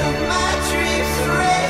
of my dreams.